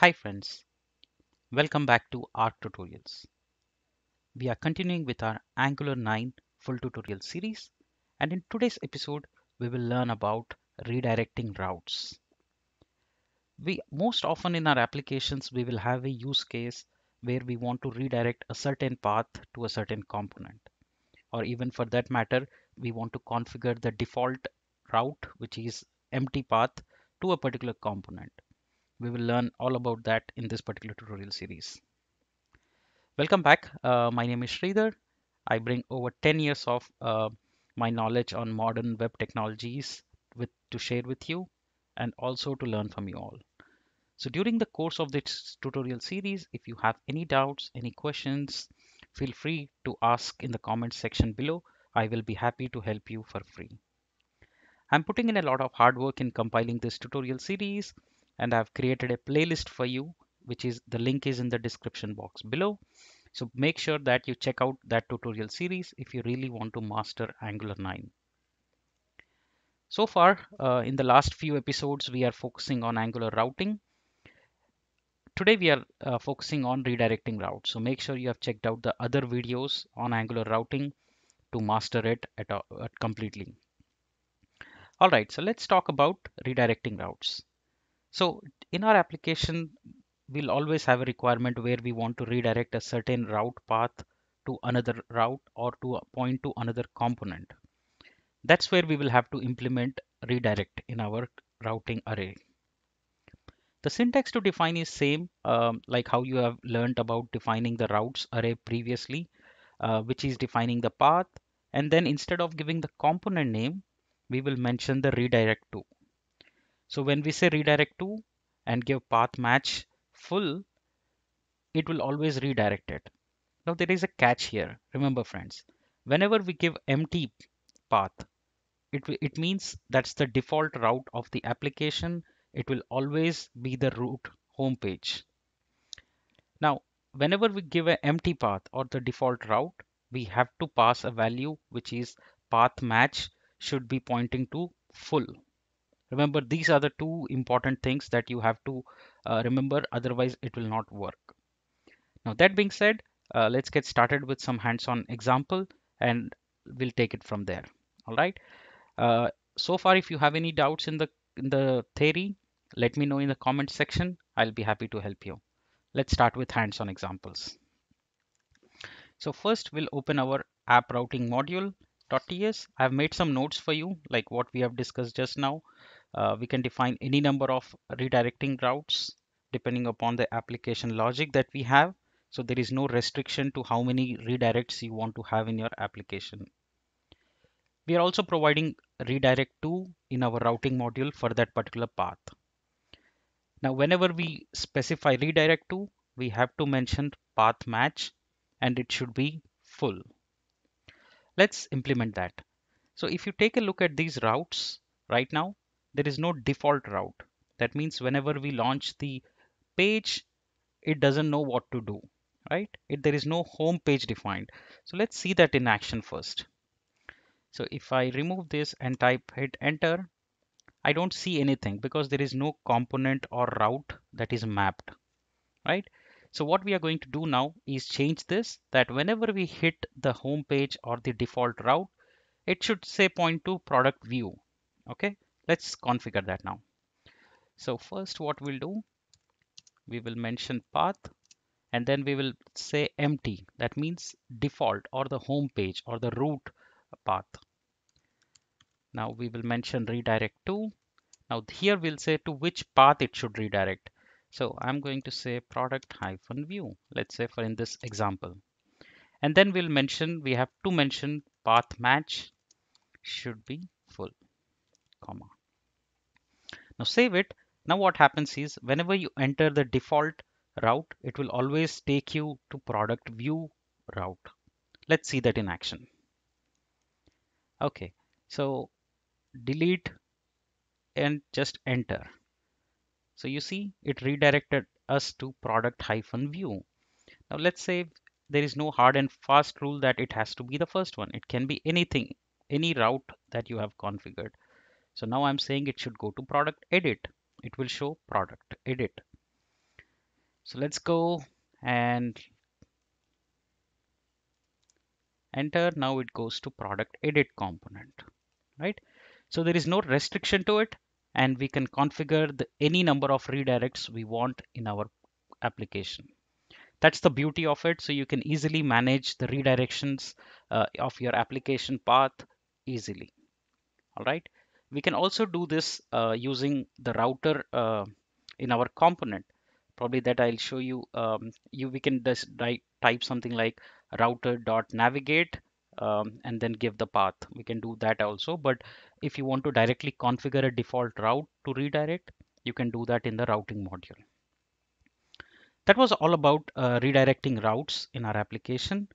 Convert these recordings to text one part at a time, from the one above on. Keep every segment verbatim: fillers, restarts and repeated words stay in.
Hi friends, welcome back to our tutorials. We are continuing with our Angular nine full tutorial series, and in today's episode we will learn about redirecting routes. We most often in our applications we will have a use case where we want to redirect a certain path to a certain component, or even for that matter we want to configure the default route, which is empty path, to a particular component. We will learn all about that in this particular tutorial series. Welcome back. Uh, my name is Sridhar. I bring over ten years of uh, my knowledge on modern web technologies with, to share with you and also to learn from you all. So during the course of this tutorial series, if you have any doubts, any questions, feel free to ask in the comments section below. I will be happy to help you for free. I'm putting in a lot of hard work in compiling this tutorial series, and I've created a playlist for you, which is the link is in the description box below. So make sure that you check out that tutorial series if you really want to master Angular nine. So far uh, in the last few episodes, we are focusing on Angular routing. Today we are uh, focusing on redirecting routes. So make sure you have checked out the other videos on Angular routing to master it at, uh, completely. All right, so let's talk about redirecting routes. So in our application, we'll always have a requirement where we want to redirect a certain route path to another route or to a point to another component. That's where we will have to implement redirect in our routing array. The syntax to define is same, um, like how you have learned about defining the routes array previously, uh, which is defining the path. And then instead of giving the component name, we will mention the redirect to. So when we say redirect to and give path match full, it will always redirect it. Now there is a catch here. Remember friends, whenever we give empty path, it, it means that's the default route of the application. It will always be the root home page. Now, whenever we give an empty path or the default route, we have to pass a value, which is path match should be pointing to full. Remember, these are the two important things that you have to uh, remember, otherwise it will not work. Now that being said, uh, let's get started with some hands-on example and we'll take it from there. All right. Uh, so far, if you have any doubts in the, in the theory, let me know in the comment section. I'll be happy to help you. Let's start with hands-on examples. So first we'll open our app routing module.ts. I've made some notes for you, like what we have discussed just now. Uh, we can define any number of redirecting routes depending upon the application logic that we have. So there is no restriction to how many redirects you want to have in your application. We are also providing redirect to in our routing module for that particular path. Now, whenever we specify redirect to, we have to mention path match and it should be full. Let's implement that. So if you take a look at these routes right now, there is no default route. That means whenever we launch the page, it doesn't know what to do, right? It, there is no home page defined. So let's see that in action first. So if I remove this and type hit enter, I don't see anything because there is no component or route that is mapped, right? So what we are going to do now is change this, that whenever we hit the home page or the default route, it should say point to product view. Okay, let's configure that now. So first what we'll do, we will mention path and then we will say empty. That means default or the home page or the root path. Now we will mention redirect to. Now here we'll say to which path it should redirect. So I'm going to say product hyphen view, let's say for in this example. And then we'll mention, we have to mention path match should be full, comma. Now save it. Now what happens is whenever you enter the default route, it will always take you to product view route. Let's see that in action. Okay, so delete and just enter. So you see it redirected us to product hyphen view. Now let's say there is no hard and fast rule that it has to be the first one. It can be anything, any route that you have configured. So now I'm saying it should go to product edit. It will show product edit. So let's go and enter. Now it goes to product edit component, right? So there is no restriction to it, and we can configure the, any number of redirects we want in our application. That's the beauty of it. So you can easily manage the redirections uh, of your application path easily. All right. We can also do this uh, using the router uh, in our component. Probably that I'll show you. Um, you we can just type something like router.navigate um, and then give the path. We can do that also. But if you want to directly configure a default route to redirect, you can do that in the routing module. That was all about uh, redirecting routes in our application.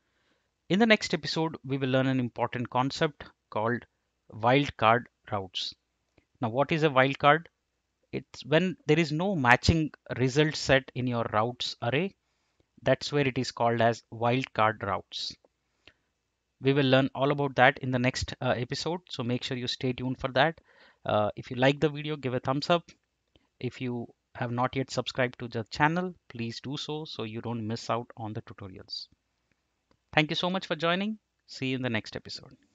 In the next episode, we will learn an important concept called wildcard routes. Now, what is a wildcard? It's when there is no matching result set in your routes array. That's where it is called as wildcard routes. We will learn all about that in the next uh, episode. So make sure you stay tuned for that. Uh, if you like the video, give a thumbs up. If you have not yet subscribed to the channel, please do so, so you don't miss out on the tutorials. Thank you so much for joining. See you in the next episode.